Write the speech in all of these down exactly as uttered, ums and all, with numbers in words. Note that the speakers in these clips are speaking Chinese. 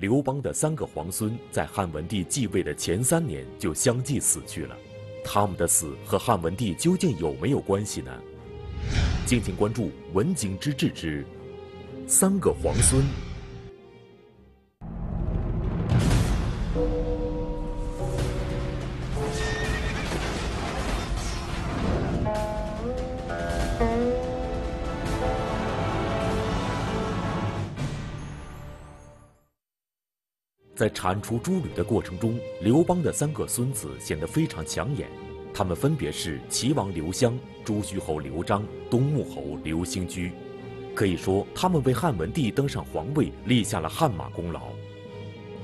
刘邦的三个皇孙在汉文帝继位的前三年就相继死去了，他们的死和汉文帝究竟有没有关系呢？敬请关注《文景之治之三个皇孙》。在铲除诸吕的过程中，刘邦的三个孙子显得非常抢眼，他们分别是齐王刘襄、朱虚侯刘章、东穆侯刘兴居。可以说，他们为汉文帝登上皇位立下了汗马功劳。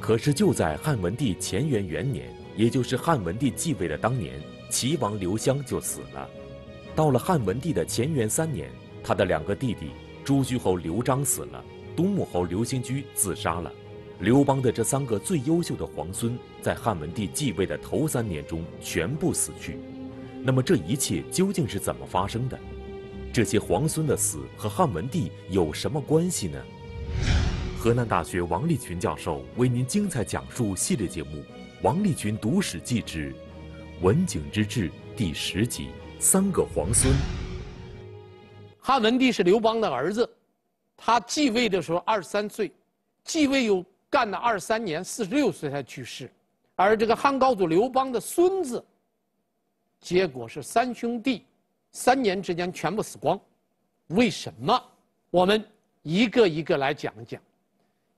可是就在汉文帝乾元元年，也就是汉文帝继位的当年，齐王刘襄就死了。到了汉文帝的乾元三年，他的两个弟弟朱虚侯刘章死了，东穆侯刘兴居自杀了。刘邦的这三个最优秀的皇孙，在汉文帝继位的头三年中全部死去。那么这一切究竟是怎么发生的？这些皇孙的死和汉文帝有什么关系呢？河南大学王立群教授为您精彩讲述系列节目《王立群读史记之文景之治》第十集《三个皇孙》。汉文帝是刘邦的儿子，他继位的时候二十三岁，继位有干了二三年，四十六岁才去世。而这个汉高祖刘邦的孙子，结果是三兄弟三年之间全部死光。为什么？我们一个一个来讲一讲。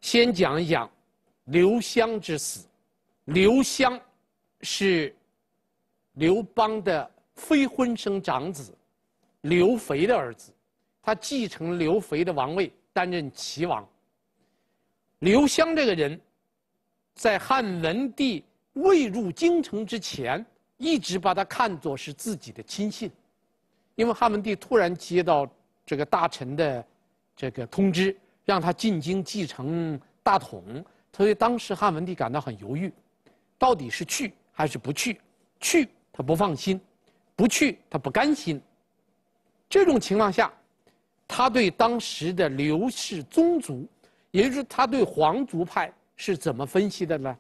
先讲一讲刘襄之死。刘襄是刘邦的非婚生长子刘肥的儿子，他继承刘肥的王位，担任齐王。刘襄这个人，在汉文帝未入京城之前，一直把他看作是自己的亲信，因为汉文帝突然接到这个大臣的这个通知，让他进京继承大统，所以当时汉文帝感到很犹豫，到底是去还是不去？去他不放心，不去他不甘心。这种情况下，他对当时的刘氏宗族，也就是他对皇族派是怎么分析的呢？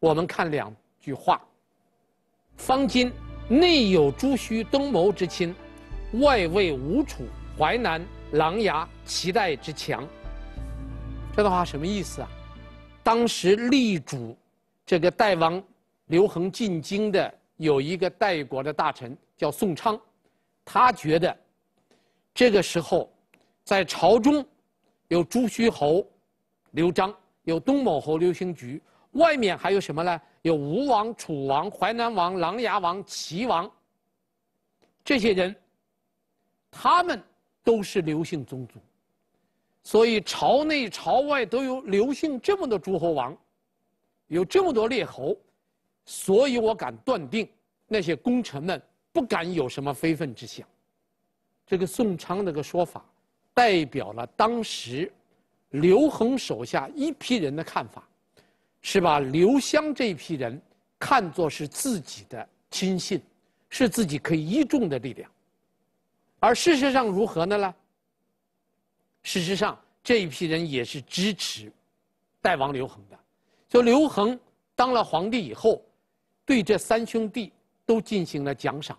我们看两句话：方今内有朱虚、登牟之亲，外为吴楚、淮南、琅琊、齐代之强。这段话什么意思啊？当时力主这个代王刘恒进京的有一个代国的大臣叫宋昌，他觉得这个时候在朝中有朱虚侯刘章，有东牟侯刘兴居，外面还有什么呢？有吴王、楚王、淮南王、琅琊王、齐王。这些人，他们都是刘姓宗族，所以朝内朝外都有刘姓这么多诸侯王，有这么多列侯，所以我敢断定，那些功臣们不敢有什么非分之想。这个宋昌那个说法，代表了当时刘恒手下一批人的看法，是把刘襄这一批人看作是自己的亲信，是自己可以依重的力量。而事实上如何的呢？事实上这一批人也是支持代王刘恒的。就刘恒当了皇帝以后，对这三兄弟都进行了奖赏。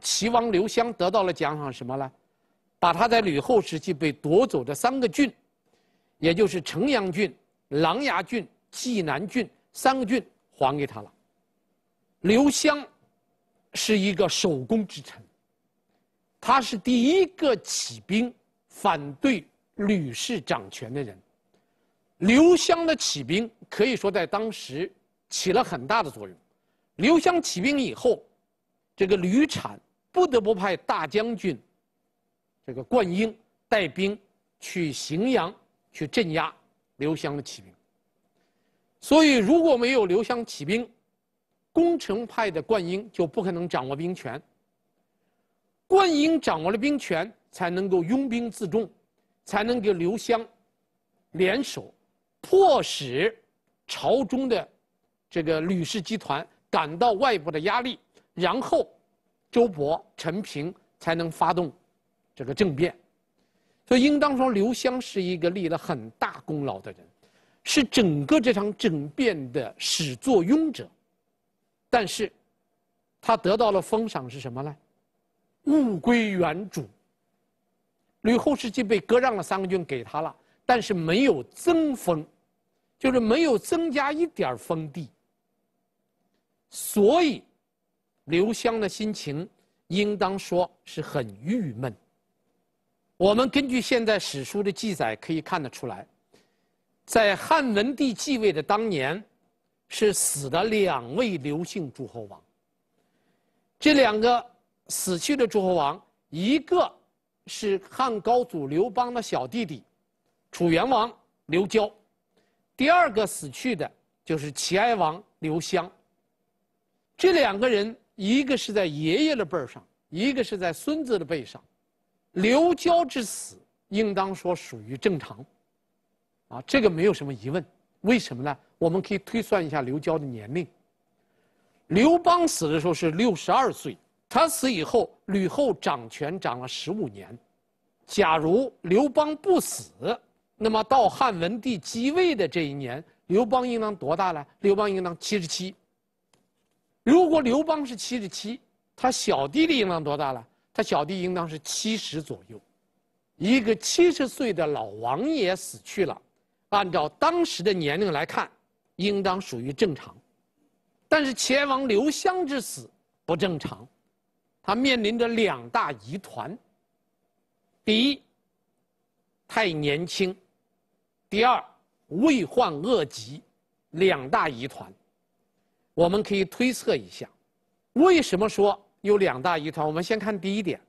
齐王刘襄得到了奖赏什么呢？把他在吕后时期被夺走的三个郡，也就是城阳郡、琅琊郡、济南郡三个郡还给他了。刘襄是一个首功之臣，他是第一个起兵反对吕氏掌权的人。刘襄的起兵可以说在当时起了很大的作用。刘襄起兵以后，这个吕产不得不派大将军这个灌婴带兵去荥阳去镇压刘襄的起兵。所以如果没有刘襄起兵，功臣派的灌婴就不可能掌握兵权，灌婴掌握了兵权，才能够拥兵自重，才能给刘襄联手，迫使朝中的这个吕氏集团感到外部的压力，然后周勃、陈平才能发动这个政变。所以应当说刘襄是一个立了很大功劳的人。是整个这场政变的始作俑者，但是他得到了封赏是什么呢？物归原主。吕后时期被割让了三个郡给他了，但是没有增封，就是没有增加一点封地。所以刘襄的心情应当说是很郁闷。我们根据现在史书的记载可以看得出来，在汉文帝继位的当年，是死了两位刘姓诸侯王。这两个死去的诸侯王，一个是汉高祖刘邦的小弟弟，楚元王刘交；第二个死去的就是齐哀王刘襄。这两个人，一个是在爷爷的辈上，一个是在孙子的辈上。刘交之死，应当说属于正常。啊，这个没有什么疑问。为什么呢？我们可以推算一下刘交的年龄。刘邦死的时候是六十二岁，他死以后，吕后掌权掌了十五年。假如刘邦不死，那么到汉文帝继位的这一年，刘邦应当多大呢？刘邦应当七十七。如果刘邦是七十七，他小弟弟应当多大呢？他小弟应当是七十左右。一个七十岁的老王爷死去了。按照当时的年龄来看，应当属于正常，但是齐王刘襄之死不正常，他面临着两大疑团：第一，太年轻；第二，未患恶疾。两大疑团，我们可以推测一下，为什么说有两大疑团？我们先看第一点：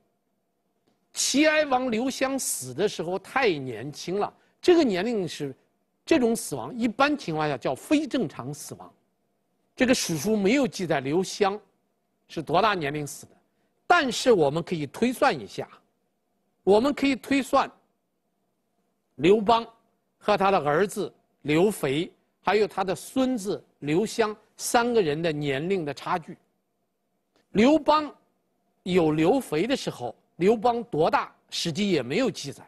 齐哀王刘襄死的时候太年轻了，这个年龄是。这种死亡一般情况下叫非正常死亡，这个史书没有记载刘襄是多大年龄死的，但是我们可以推算一下，我们可以推算刘邦和他的儿子刘肥，还有他的孙子刘襄三个人的年龄的差距。刘邦有刘肥的时候，刘邦多大史记也没有记载，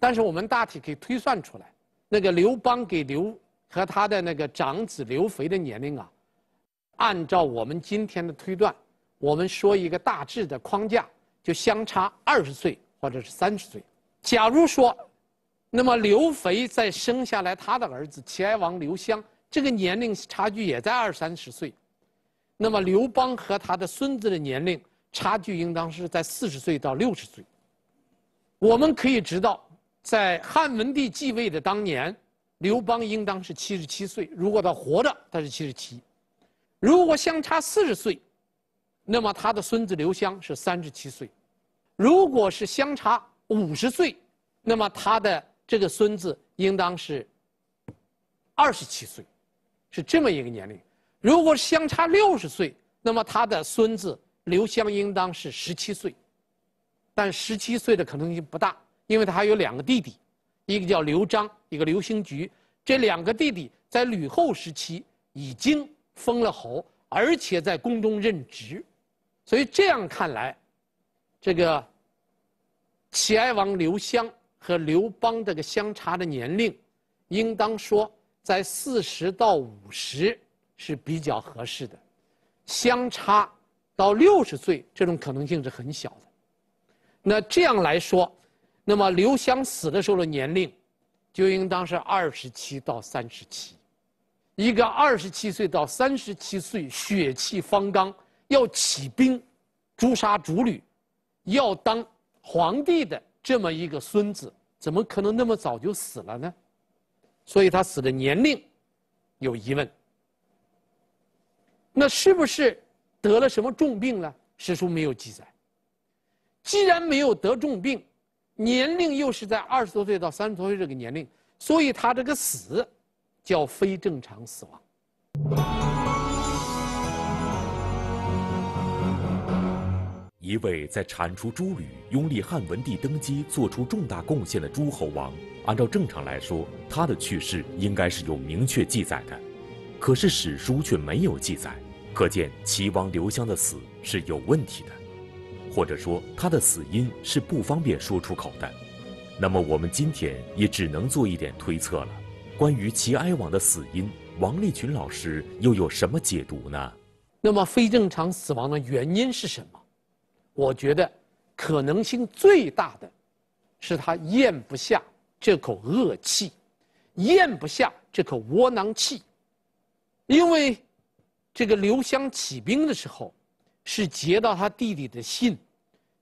但是我们大体可以推算出来。那个刘邦给刘和他的那个长子刘肥的年龄啊，按照我们今天的推断，我们说一个大致的框架，就相差二十岁或者是三十岁。假如说，那么刘肥再生下来他的儿子齐哀王刘襄，这个年龄差距也在二三十岁，那么刘邦和他的孙子的年龄差距应当是在四十岁到六十岁。我们可以知道。在汉文帝继位的当年，刘邦应当是七十七岁。如果他活着，他是七十七；如果相差四十岁，那么他的孙子刘襄是三十七岁；如果是相差五十岁，那么他的这个孙子应当是二十七岁，是这么一个年龄；如果相差六十岁，那么他的孙子刘襄应当是十七岁，但十七岁的可能性不大。因为他还有两个弟弟，一个叫刘璋，一个刘兴菊。这两个弟弟在吕后时期已经封了侯，而且在宫中任职，所以这样看来，这个齐哀王刘襄和刘邦这个相差的年龄，应当说在四十到五十是比较合适的，相差到六十岁这种可能性是很小的。那这样来说。那么刘襄死的时候的年龄，就应当是二十七到三十七，一个二十七岁到三十七岁血气方刚，要起兵，诛杀逐吕，要当皇帝的这么一个孙子，怎么可能那么早就死了呢？所以他死的年龄有疑问。那是不是得了什么重病呢？史书没有记载。既然没有得重病，年龄又是在二十多岁到三十多岁这个年龄，所以他这个死叫非正常死亡。一位在铲除诸吕、拥立汉文帝登基做出重大贡献的诸侯王，按照正常来说，他的去世应该是有明确记载的，可是史书却没有记载，可见齐王刘襄的死是有问题的。或者说他的死因是不方便说出口的，那么我们今天也只能做一点推测了。关于齐哀王的死因，王立群老师又有什么解读呢？那么非正常死亡的原因是什么？我觉得可能性最大的是他咽不下这口恶气，咽不下这口窝囊气。因为这个刘湘起兵的时候是截到他弟弟的信，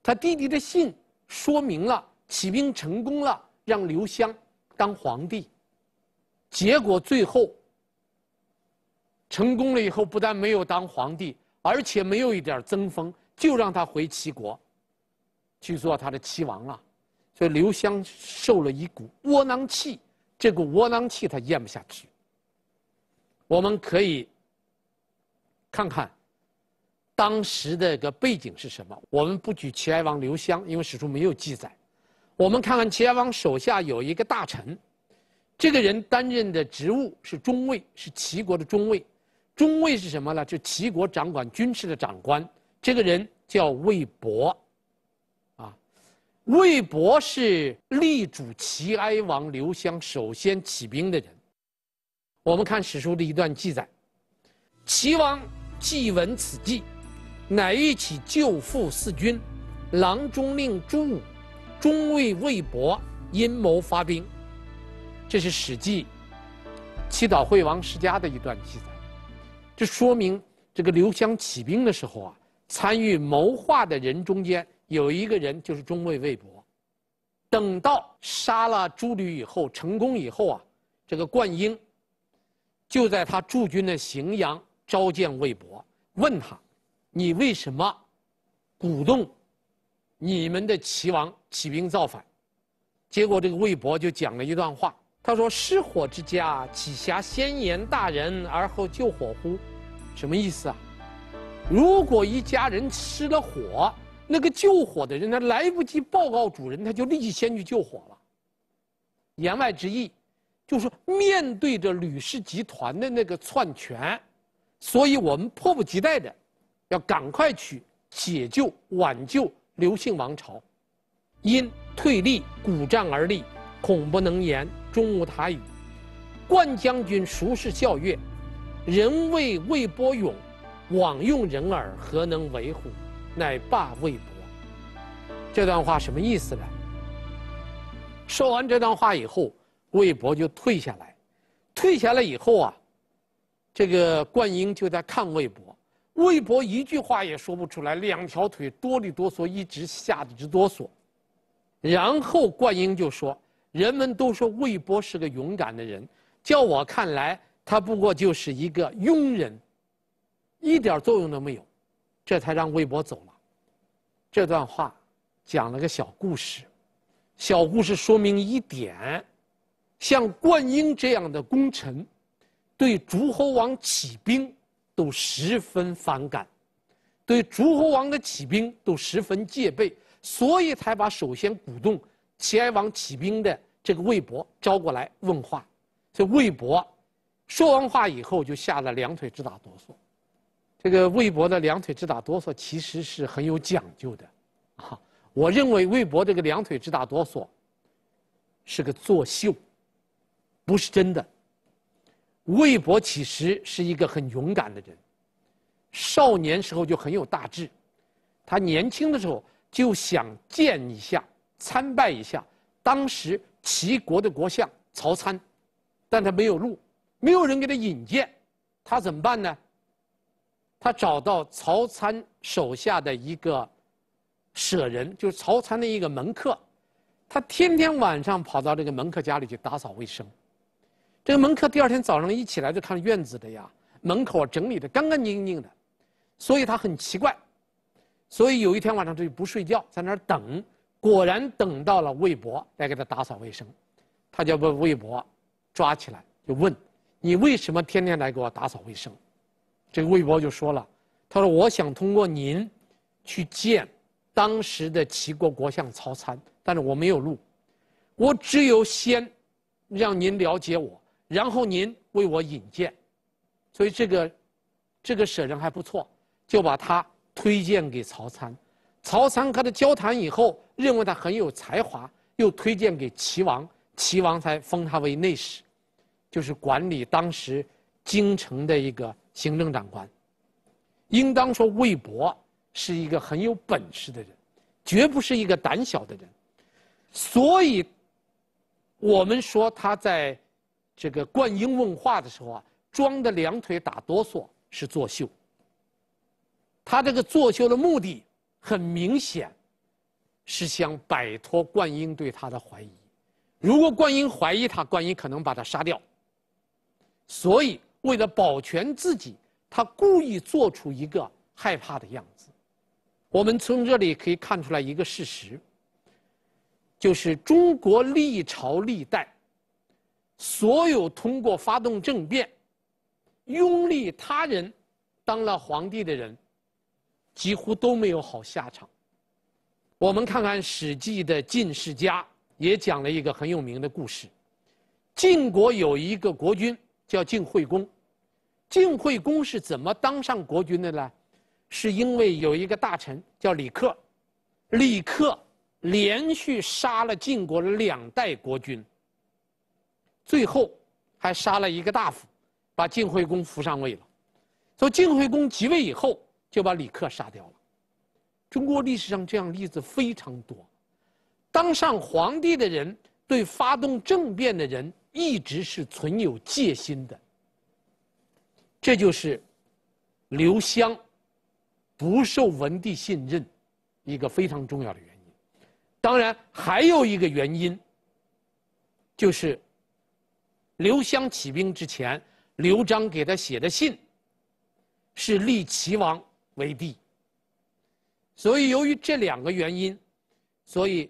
他弟弟的信说明了起兵成功了，让刘湘当皇帝。结果最后成功了以后，不但没有当皇帝，而且没有一点增封，就让他回齐国去做他的齐王了。所以刘湘受了一股窝囊气，这股窝囊气他咽不下去。我们可以看看当时的一个背景是什么。我们不举齐哀王刘湘，因为史书没有记载。我们看看齐哀王手下有一个大臣，这个人担任的职务是中尉，是齐国的中尉。中尉是什么呢？就齐国掌管军事的长官。这个人叫魏博，啊，魏博是力主齐哀王刘湘首先起兵的人。我们看史书的一段记载：齐王既闻此计，乃欲起救父四军，郎中令朱武、中尉魏博阴谋发兵。这是《史记》祈祷惠王世家的一段记载。这说明这个刘湘起兵的时候啊，参与谋划的人中间有一个人就是中尉魏博。等到杀了朱吕以后，成功以后啊，这个灌婴就在他驻军的荥阳召见魏博，问他：你为什么鼓动你们的齐王起兵造反？结果这个魏博就讲了一段话，他说：失火之家，岂暇先言大人而后救火乎？什么意思啊？如果一家人失了火，那个救火的人他来不及报告主人，他就立即先去救火了。言外之意就是面对着吕氏集团的那个篡权，所以我们迫不及待的要赶快去解救挽救刘姓王朝。因退立鼓战而立，恐不能言，终无他语。灌将军熟视笑曰：人谓魏博勇，枉用人耳，何能为乎？乃罢魏博。这段话什么意思呢？说完这段话以后，魏博就退下来。退下来以后啊，这个灌婴就在看魏博。魏博一句话也说不出来，两条腿哆里哆嗦，一直吓得直哆嗦。然后灌婴就说：人们都说魏博是个勇敢的人，叫我看来他不过就是一个庸人，一点作用都没有。这才让魏博走了。这段话讲了个小故事，小故事说明一点：像灌婴这样的功臣对诸侯王起兵都十分反感，对诸侯王的起兵都十分戒备，所以才把首先鼓动齐哀王起兵的这个魏博招过来问话。所以魏博说完话以后就吓得两腿直打哆嗦。这个魏博的两腿直打哆嗦其实是很有讲究的啊！我认为魏博这个两腿直打哆嗦是个作秀，不是真的。魏博其实是一个很勇敢的人，少年时候就很有大志，他年轻的时候就想见一下参拜一下当时齐国的国相曹参，但他没有路，没有人给他引荐，他怎么办呢？他找到曹参手下的一个舍人，就是曹参的一个门客，他天天晚上跑到这个门客家里去打扫卫生。这个门客第二天早上一起来就看院子的呀，门口整理的干干净净的，所以他很奇怪，所以有一天晚上他就不睡觉，在那儿等，果然等到了魏博来给他打扫卫生。他就把魏博抓起来就问：你为什么天天来给我打扫卫生？这个魏博就说了，他说：我想通过您去见当时的齐国国相曹参，但是我没有路，我只有先让您了解我，然后您为我引荐。所以这个这个舍人还不错，就把他推荐给曹参。曹参和他交谈以后认为他很有才华，又推荐给齐王，齐王才封他为内史。就是管理当时京城的一个行政长官。应当说，魏博是一个很有本事的人，绝不是一个胆小的人。所以，我们说他在这个灌婴问话的时候啊，装的两腿打哆嗦是作秀。他这个作秀的目的很明显，是想摆脱灌婴对他的怀疑。如果灌婴怀疑他，灌婴可能把他杀掉。所以，为了保全自己，他故意做出一个害怕的样子。我们从这里可以看出来一个事实，就是中国历朝历代，所有通过发动政变、拥立他人当了皇帝的人，几乎都没有好下场。我们看看《史记》的晋世家。也讲了一个很有名的故事。晋国有一个国君叫晋惠公，晋惠公是怎么当上国君的呢？是因为有一个大臣叫李克，李克连续杀了晋国的两代国君，最后还杀了一个大夫，把晋惠公扶上位了。所以晋惠公即位以后就把李克杀掉了。中国历史上这样例子非常多。当上皇帝的人对发动政变的人一直是存有戒心的，这就是刘湘不受文帝信任一个非常重要的原因。当然还有一个原因，就是刘湘起兵之前，刘璋给他写的信是立齐王为帝。所以由于这两个原因，所以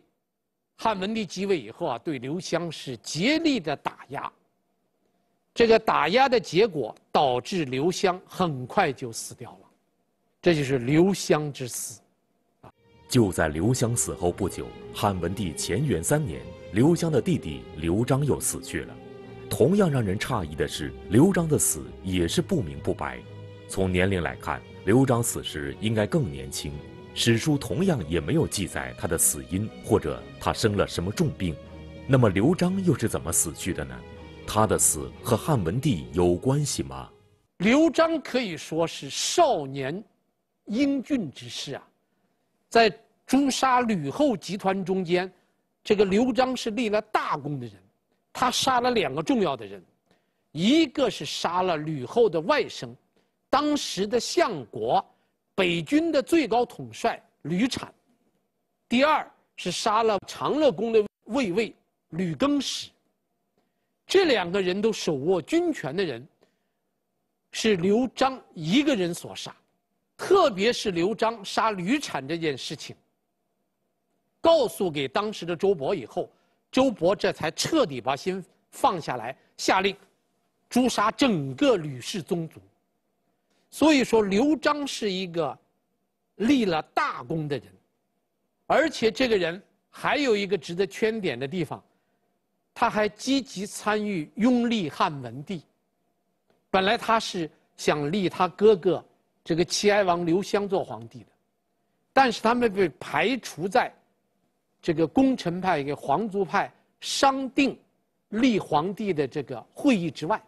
汉文帝即位以后啊，对刘湘是竭力的打压。这个打压的结果导致刘湘很快就死掉了，这就是刘湘之死。就在刘湘死后不久，汉文帝乾元三年，刘湘的弟弟刘璋又死去了。同样让人诧异的是，刘璋的死也是不明不白。从年龄来看，刘璋死时应该更年轻。史书同样也没有记载他的死因，或者他生了什么重病。那么刘璋又是怎么死去的呢？他的死和汉文帝有关系吗？刘璋可以说是少年英俊之士啊，在诛杀吕后集团中间，这个刘璋是立了大功的人。他杀了两个重要的人，一个是杀了吕后的外甥，当时的相国北军的最高统帅吕产，第二是杀了长乐宫的卫尉吕更始。这两个人都手握军权的人，是刘璋一个人所杀。特别是刘璋杀吕产这件事情，告诉给当时的周勃以后，周勃这才彻底把心放下来，下令诛杀整个吕氏宗族。所以说，刘璋是一个立了大功的人，而且这个人还有一个值得圈点的地方，他还积极参与拥立汉文帝。本来他是想立他哥哥这个齐哀王刘湘做皇帝的，但是他们被排除在这个功臣派跟皇族派商定立皇帝的这个会议之外。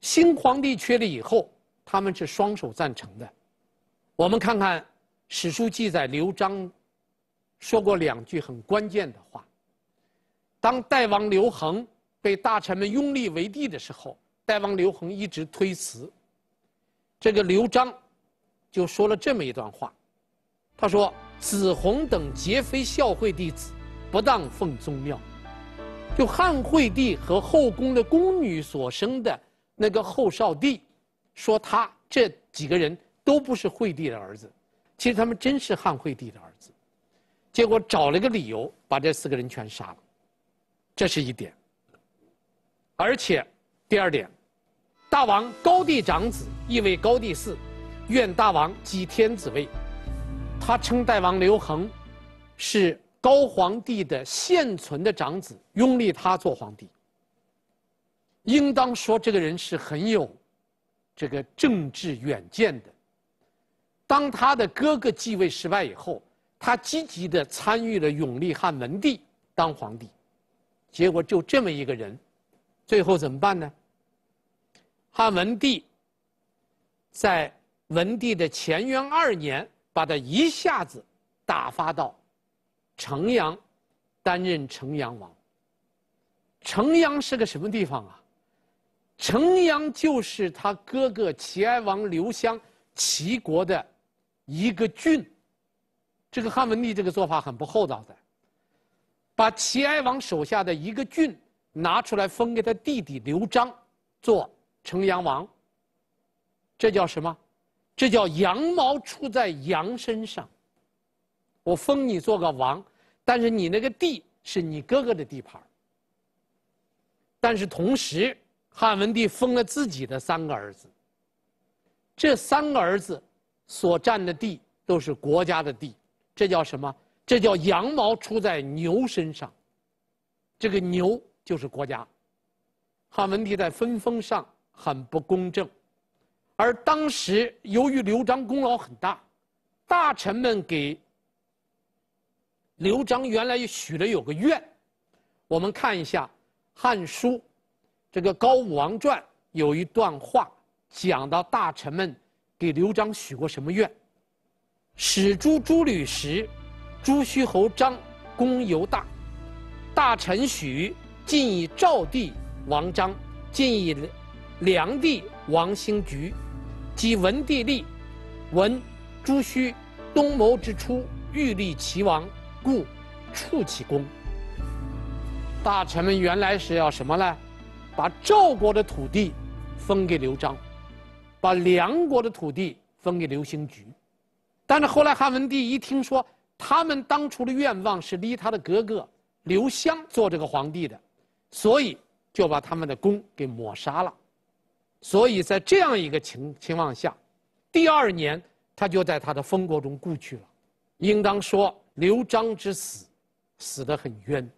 新皇帝确立以后，他们是双手赞成的。我们看看史书记载，刘璋说过两句很关键的话。当代王刘恒被大臣们拥立为帝的时候，代王刘恒一直推辞，这个刘璋就说了这么一段话，他说：“子弘等皆非孝惠弟子，不当奉宗庙。”就汉惠帝和后宫的宫女所生的那个后少帝，说他这几个人都不是惠帝的儿子，其实他们真是汉惠帝的儿子，结果找了个理由把这四个人全杀了，这是一点。而且第二点，大王高帝长子，亦为高帝嗣，愿大王即天子位。他称代王刘恒是高皇帝的现存的长子，拥立他做皇帝。应当说这个人是很有这个政治远见的。当他的哥哥继位失败以后，他积极地参与了永历汉文帝当皇帝，结果就这么一个人最后怎么办呢？汉文帝在文帝的乾元二年，把他一下子打发到城阳，担任城阳王。城阳是个什么地方啊？城阳就是他哥哥齐哀王刘襄齐国的一个郡。这个汉文帝这个做法很不厚道的，把齐哀王手下的一个郡 拿出来分给他弟弟刘章做城阳王，这叫什么？这叫羊毛出在羊身上。我封你做个王，但是你那个地是你哥哥的地盘。但是同时，汉文帝封了自己的三个儿子，这三个儿子所占的地都是国家的地，这叫什么？这叫羊毛出在牛身上。这个牛 就是国家，汉文帝在分封上很不公正，而当时由于刘章功劳很大，大臣们给刘章原来许了有个愿，我们看一下《汉书》这个《高武王传》有一段话，讲到大臣们给刘章许过什么愿：使诸诸吕时，朱虚侯章功尤大，大臣许 晋以赵地王章，晋以梁地王兴举，及文帝立，闻朱虚、东牟之初，欲立齐王，故处其功。大臣们原来是要什么呢？把赵国的土地分给刘章，把梁国的土地分给刘兴举。但是后来汉文帝一听说他们当初的愿望是立他的哥哥刘襄做这个皇帝的， 所以就把他们的功给抹杀了，所以在这样一个情情况下，第二年他就在他的封国中故去了。应当说刘章之死，死得很冤。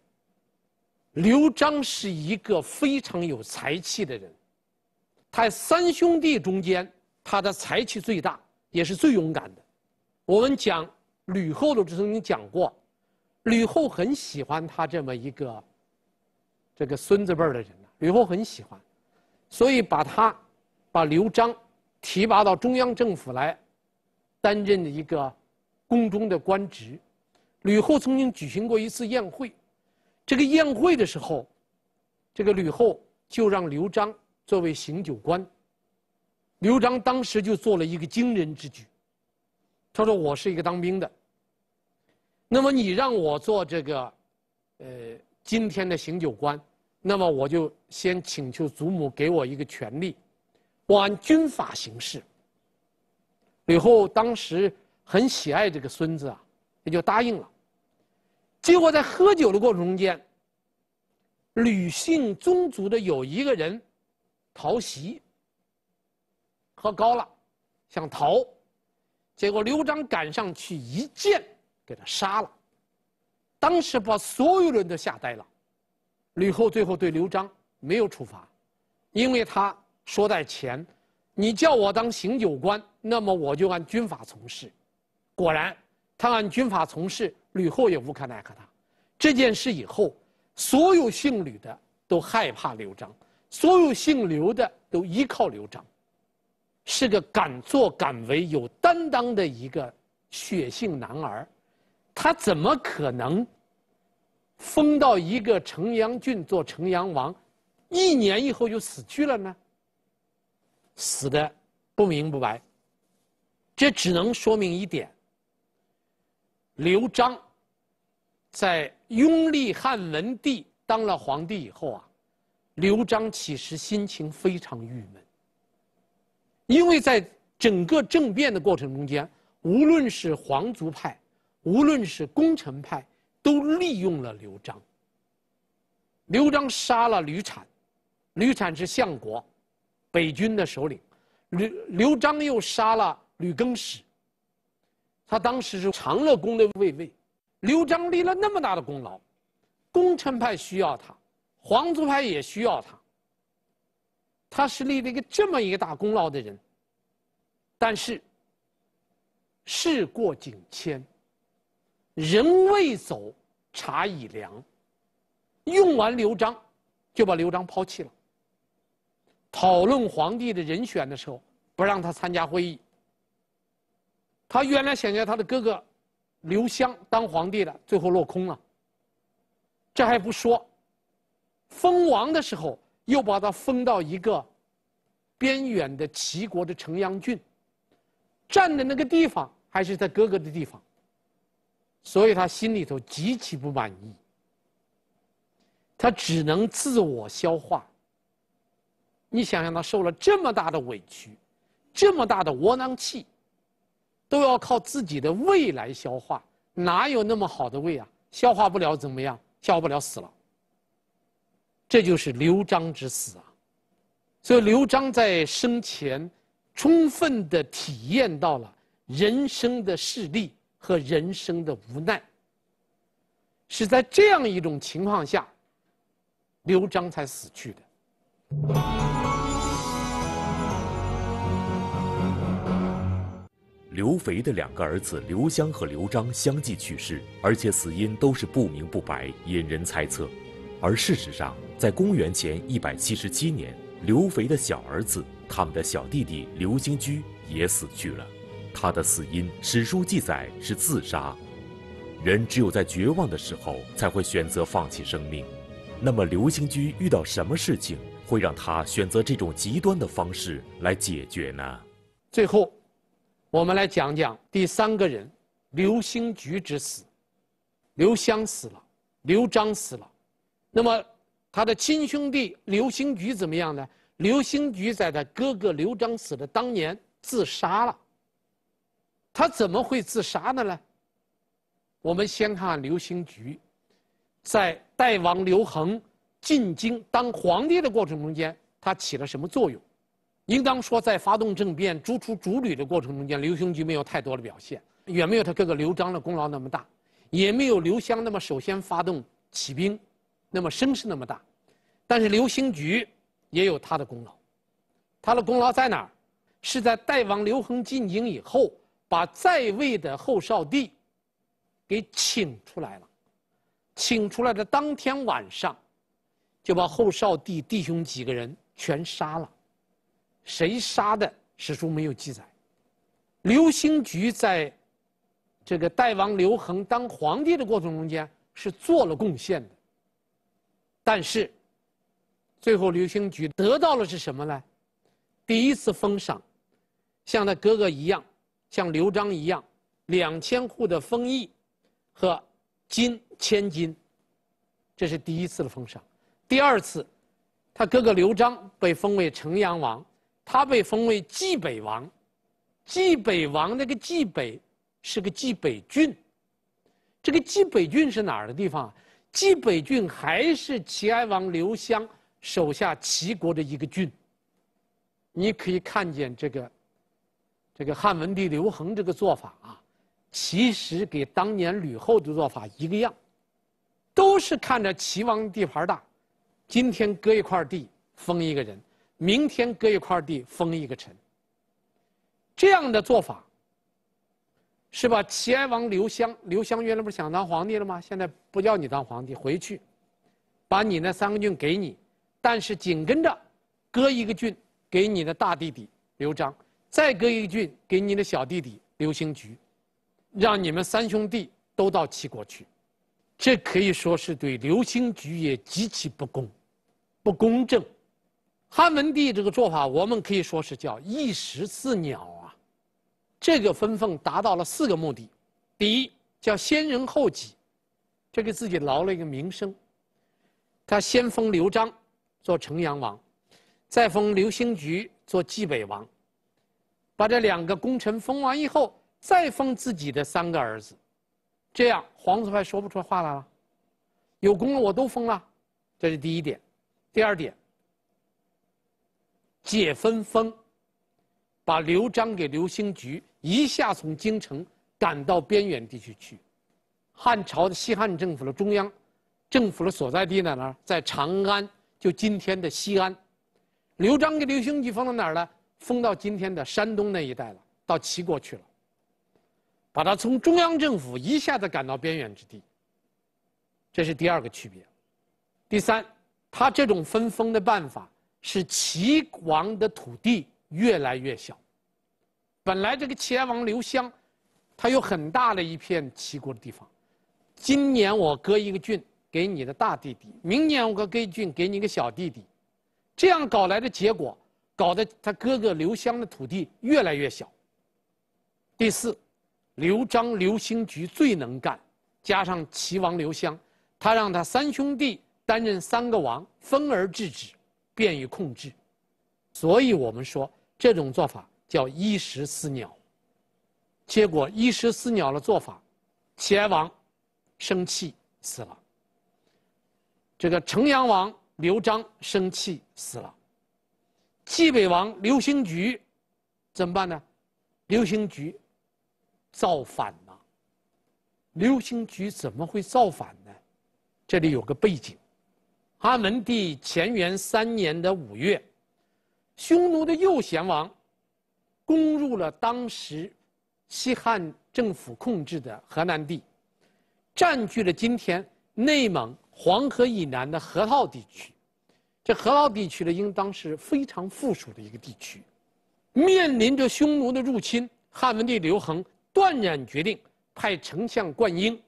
刘章是一个非常有才气的人，他三兄弟中间，他的才气最大，也是最勇敢的。我们讲吕后的时候曾经讲过，吕后很喜欢他这么一个 这个孙子辈的人呢，吕后很喜欢，所以把他把刘章提拔到中央政府来，担任一个宫中的官职。吕后曾经举行过一次宴会，这个宴会的时候，这个吕后就让刘章作为醒酒官。刘章当时就做了一个惊人之举，他说：“我是一个当兵的，那么你让我做这个，呃，今天的醒酒官。 那么我就先请求祖母给我一个权利，我按军法行事。”吕后当时很喜爱这个孙子啊，也就答应了。结果在喝酒的过程中间，吕姓宗族的有一个人逃袭，喝高了想逃，结果刘章赶上去一剑给他杀了，当时把所有人都吓呆了。 吕后最后对刘章没有处罚，因为他说在前，你叫我当醒酒官，那么我就按军法从事。果然，他按军法从事，吕后也无可奈何他。这件事以后，所有姓吕的都害怕刘章，所有姓刘的都依靠刘章，是个敢作敢为、有担当的一个血性男儿，他怎么可能 封到一个城阳郡做城阳王，一年以后就死去了呢？死得不明不白。这只能说明一点：刘章在拥立汉文帝当了皇帝以后啊，刘章其实心情非常郁闷，因为在整个政变的过程中间，无论是皇族派，无论是功臣派， 都利用了刘章。刘章杀了吕产，吕产是相国，北军的首领。刘刘章又杀了吕更始，他当时是长乐宫的卫尉。刘章立了那么大的功劳，功臣派需要他，皇族派也需要他。他是立了一个这么一个大功劳的人，但是事过境迁， 人未走，茶已凉。用完刘章，就把刘章抛弃了。讨论皇帝的人选的时候，不让他参加会议。他原来想要他的哥哥刘襄当皇帝的，最后落空了。这还不说，封王的时候又把他封到一个边远的齐国的城阳郡，站的那个地方还是他哥哥的地方，所以他心里头极其不满意。他只能自我消化。你想想，他受了这么大的委屈，这么大的窝囊气，都要靠自己的胃来消化，哪有那么好的胃啊？消化不了怎么样？消化不了死了。这就是刘璋之死啊！所以刘璋在生前充分地体验到了人生的势利和人生的无奈。是在这样一种情况下，刘璋才死去的。刘肥的两个儿子刘襄和刘璋相继去世，而且死因都是不明不白，引人猜测。而事实上，在公元前一百七十七年，刘肥的小儿子，他们的小弟弟刘兴居也死去了。他的死因，史书记载是自杀。人只有在绝望的时候，才会选择放弃生命。那么刘兴居遇到什么事情会让他选择这种极端的方式来解决呢？最后，我们来讲讲第三个人刘兴居之死。刘襄死了，刘璋死了，那么他的亲兄弟刘兴居怎么样呢？刘兴居在他哥哥刘璋死的当年自杀了。他怎么会自杀的呢？我们先看刘兴居。在代王刘恒进京当皇帝的过程中间，他起了什么作用？应当说，在发动政变、逐出逐旅的过程中间，刘兴居没有太多的表现，远没有他哥哥刘璋的功劳那么大，也没有刘襄那么首先发动起兵，那么声势那么大。但是刘兴居也有他的功劳，他的功劳在哪儿？是在代王刘恒进京以后，把在位的后少帝给请出来了。请出来的当天晚上，就把后少帝弟兄几个人全杀了。谁杀的史书没有记载。刘兴居在这个代王刘恒当皇帝的过程中间是做了贡献的，但是最后刘兴居得到了是什么呢？第一次封赏，像他哥哥一样，像刘璋一样，两千户的封邑和金千金，这是第一次的封赏。第二次，他哥哥刘璋被封为城阳王，他被封为冀北王。冀北王那个冀北是个冀北郡，这个冀北郡是哪儿的地方啊？冀北郡还是齐哀王刘襄手下齐国的一个郡。你可以看见这个这个汉文帝刘恒这个做法啊，其实给当年吕后的做法一个样，都是看着齐王地盘大，今天割一块地封一个人，明天割一块地封一个臣。这样的做法是把齐哀王刘襄，刘襄原来不是想当皇帝了吗？现在不叫你当皇帝，回去把你那三个郡给你，但是紧跟着割一个郡给你的大弟弟刘璋，再割一个郡给你的小弟弟刘兴居，让你们三兄弟都到齐国去。这可以说是对刘兴居也极其不公不公正。汉文帝这个做法，我们可以说是叫一石四鸟啊。这个分封达到了四个目的。第一，叫先人后己，这给自己捞了一个名声。他先封刘璋做城阳王，再封刘兴居做冀北王，把这两个功臣封完以后，再封自己的三个儿子，这样皇族派说不出话来了，有功了我都封了，这是第一点。第二点，解分封，把刘璋给刘兴居一下从京城赶到边远地区去。汉朝的西汉政府的中央政府的所在地在哪儿？在长安，就今天的西安。刘璋给刘兴居封到哪儿了？封到今天的山东那一带了，到齐国去了。把他从中央政府一下子赶到边远之地，这是第二个区别。第三，他这种分封的办法使齐王的土地越来越小。本来这个齐安王刘襄，他有很大的一片齐国的地方。今年我割一个郡给你的大弟弟，明年我割割一郡给你一个小弟弟，这样搞来的结果，搞得他哥哥刘襄的土地越来越小。第四，刘璋、刘兴渠最能干，加上齐王刘襄，他让他三兄弟担任三个王，分而治之，便于控制。所以我们说这种做法叫一石四鸟。结果一石四鸟的做法，齐安王生气死了，这个城阳王刘璋生气死了，冀北王刘兴渠怎么办呢？刘兴渠造反了。刘兴渠怎么会造反呢？这里有个背景，阿门帝乾元三年的五月，匈奴的右贤王攻入了当时西汉政府控制的河南地，占据了今天内蒙黄河以南的河套地区。这河套地区呢，应当是非常富庶的一个地区。面临着匈奴的入侵，汉文帝刘恒断然决定派丞相灌婴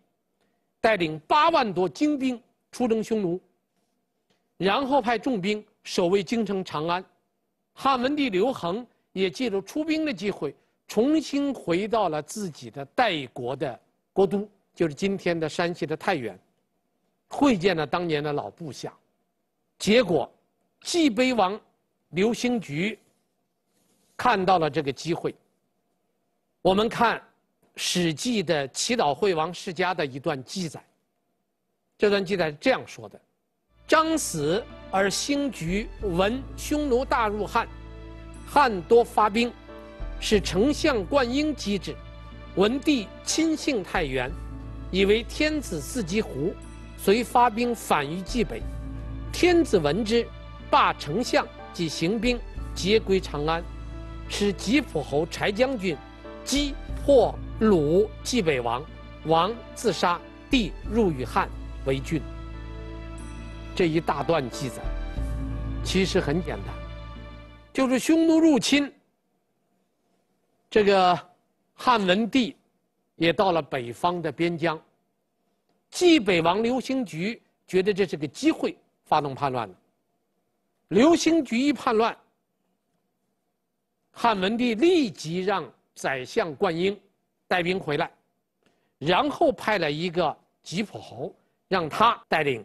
带领八万多精兵出征匈奴，然后派重兵守卫京城长安。汉文帝刘恒也借着出兵的机会，重新回到了自己的代国的国都，就是今天的山西的太原，会见了当年的老部下。结果冀北王刘兴渠看到了这个机会。我们看《史记》的祈祷惠王世家的一段记载，这段记载是这样说的：张死而兴渠闻匈奴大入汉，汉多发兵，使丞相灌婴击之。文帝亲信太原，以为天子自击胡，遂发兵反于冀北。天子闻之，罢丞相及行兵，皆归长安，使吉普侯柴将军击破鲁冀北王，王自杀，帝入与汉为郡。这一大段记载其实很简单，就是匈奴入侵，这个汉文帝也到了北方的边疆，冀北王刘兴渠觉得这是个机会，发动叛乱了。刘兴渠一叛乱，汉文帝立即让宰相灌婴带兵回来，然后派了一个吉普侯，让他带领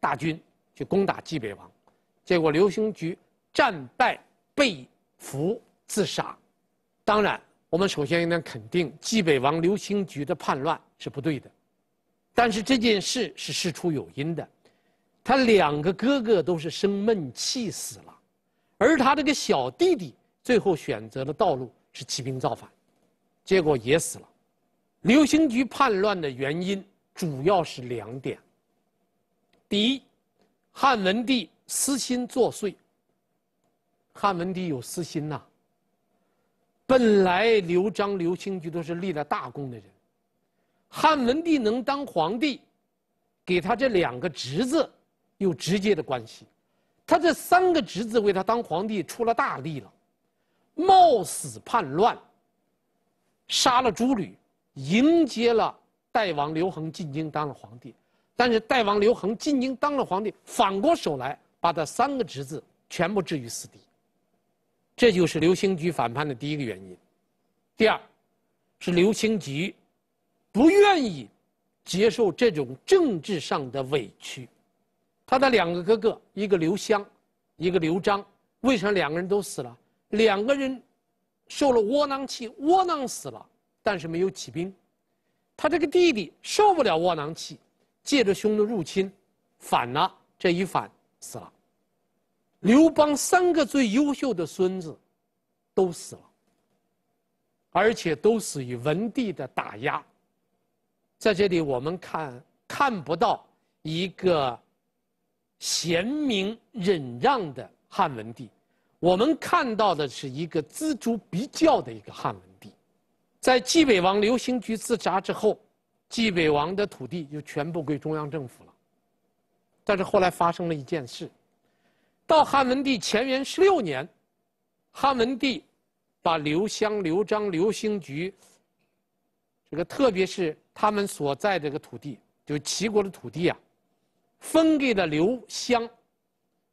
大军去攻打冀北王。结果刘兴渠战败被俘自杀。当然，我们首先应该肯定冀北王刘兴渠的叛乱是不对的，但是这件事是事出有因的，他两个哥哥都是生闷气死了，而他这个小弟弟最后选择的道路是起兵造反，结果也死了。刘兴渠叛乱的原因主要是两点：第一，汉文帝私心作祟。汉文帝有私心呐、啊。本来刘璋、刘兴渠都是立了大功的人，汉文帝能当皇帝，给他这两个侄子有直接的关系。他这三个侄子为他当皇帝出了大力了，冒死叛乱。杀了诸吕，迎接了代王刘恒进京当了皇帝，但是代王刘恒进京当了皇帝，反过手来把他三个侄子全部置于死地。这就是刘兴渠反叛的第一个原因。第二，是刘兴渠不愿意接受这种政治上的委屈。他的两个哥哥，一个刘襄，一个刘璋，为什么两个人都死了？两个人受了窝囊气，窝囊死了，但是没有起兵。他这个弟弟受不了窝囊气，借着匈奴入侵反了，这一反死了。刘邦三个最优秀的孙子都死了，而且都死于文帝的打压。在这里我们看看不到一个贤明忍让的汉文帝，我们看到的是一个锱铢必较的一个汉文帝。在冀北王刘兴渠自杀之后，冀北王的土地就全部归中央政府了。但是后来发生了一件事，到汉文帝乾元十六年，汉文帝把刘湘、刘璋、刘兴渠，这个特别是他们所在这个土地，就是齐国的土地啊，分给了刘湘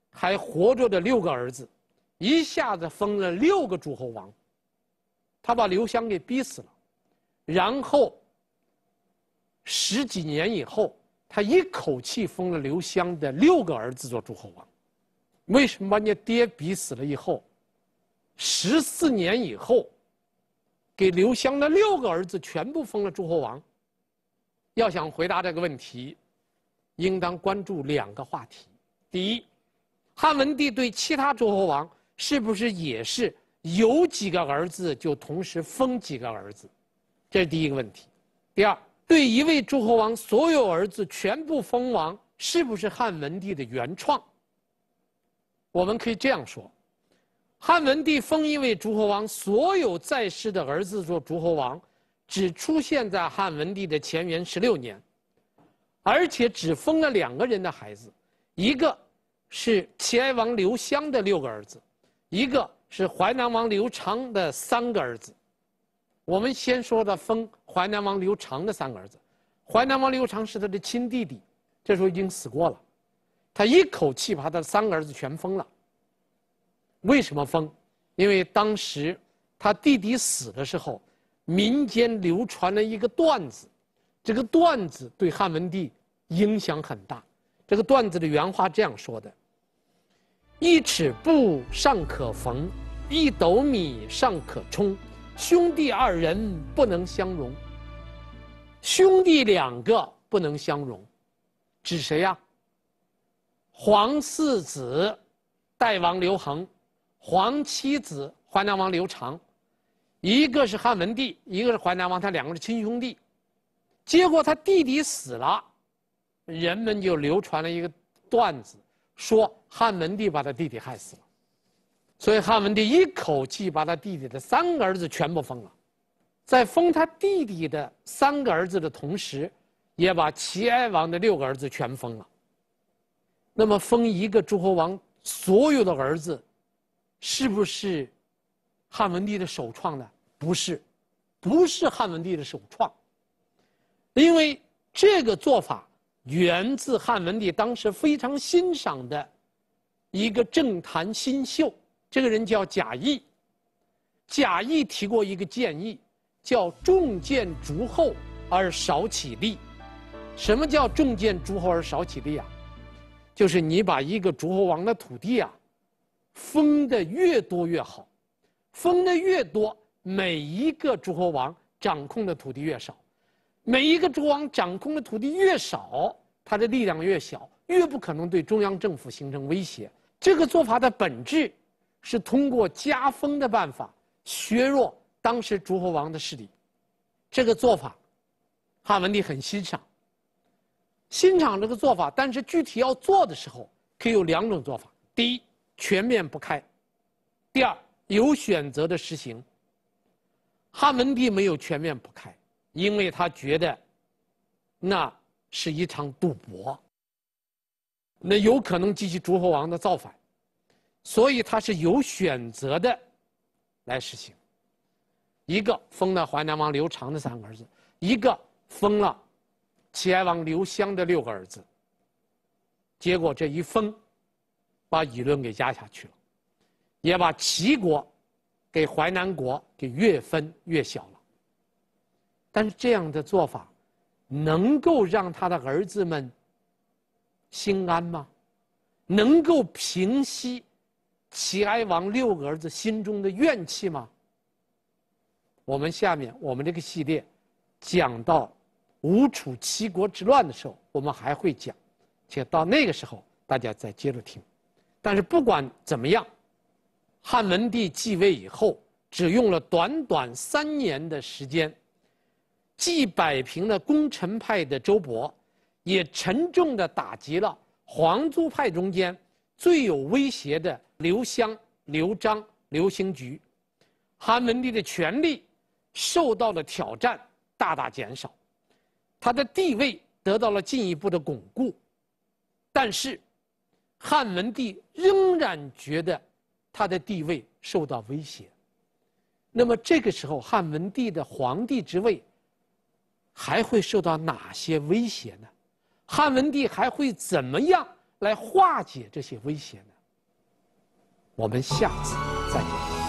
还活着的六个儿子，一下子封了六个诸侯王。他把刘湘给逼死了，然后十几年以后，他一口气封了刘湘的六个儿子做诸侯王。为什么把人家爹逼死了以后，十四年以后，给刘湘的六个儿子全部封了诸侯王？要想回答这个问题，应当关注两个话题：第一，汉文帝对其他诸侯王是不是也是？ 有几个儿子就同时封几个儿子，这是第一个问题。第二，对一位诸侯王所有儿子全部封王，是不是汉文帝的原创？我们可以这样说：汉文帝封一位诸侯王所有在世的儿子做诸侯王，只出现在汉文帝的乾元十六年，而且只封了两个人的孩子，一个是齐哀王刘襄的六个儿子，一个 是淮南王刘长的三个儿子。我们先说的封淮南王刘长的三个儿子。淮南王刘长是他的亲弟弟，这时候已经死过了。他一口气把他的三个儿子全封了。为什么封？因为当时他弟弟死的时候，民间流传了一个段子，这个段子对汉文帝影响很大。这个段子的原话这样说的：“一尺布尚可缝， 一斗米尚可充，兄弟二人不能相容。”兄弟两个不能相容，指谁呀？皇四子，代王刘恒；皇七子，淮南王刘长。一个是汉文帝，一个是淮南王，他两个是亲兄弟。结果他弟弟死了，人们就流传了一个段子，说汉文帝把他弟弟害死了。 所以汉文帝一口气把他弟弟的三个儿子全部封了，在封他弟弟的三个儿子的同时，也把齐哀王的六个儿子全封了。那么封一个诸侯王所有的儿子，是不是汉文帝的首创呢？不是，不是汉文帝的首创，因为这个做法源自汉文帝当时非常欣赏的一个政坛新秀。 这个人叫贾谊，贾谊提过一个建议，叫“重建诸侯而少其力”。什么叫“重建诸侯而少其力”啊？就是你把一个诸侯王的土地啊，封得越多越好，封得越多，每一个诸侯王掌控的土地越少，每一个诸侯王掌控的土地越少，他的力量越小，越不可能对中央政府形成威胁。这个做法的本质 是通过加封的办法削弱当时诸侯王的势力，这个做法，汉文帝很欣赏。欣赏这个做法，但是具体要做的时候，可以有两种做法：第一，全面不开；第二，有选择的实行。汉文帝没有全面不开，因为他觉得那是一场赌博，那有可能激起诸侯王的造反。 所以他是有选择的来实行，一个封了淮南王刘长的三个儿子，一个封了齐哀王刘襄的六个儿子。结果这一封，把舆论给压下去了，也把齐国给淮南国给越分越小了。但是这样的做法，能够让他的儿子们心安吗？能够平息 齐哀王六个儿子心中的怨气吗？我们下面我们这个系列讲到吴楚七国之乱的时候，我们还会讲，且到那个时候大家再接着听。但是不管怎么样，汉文帝继位以后，只用了短短三年的时间，既摆平了功臣派的周勃，也沉重地打击了皇族派中间 最有威胁的刘湘、刘璋、刘兴渠，汉文帝的权力受到了挑战，大大减少，他的地位得到了进一步的巩固。但是，汉文帝仍然觉得他的地位受到威胁。那么这个时候，汉文帝的皇帝之位还会受到哪些威胁呢？汉文帝还会怎么样来化解这些威胁呢？我们下次再见。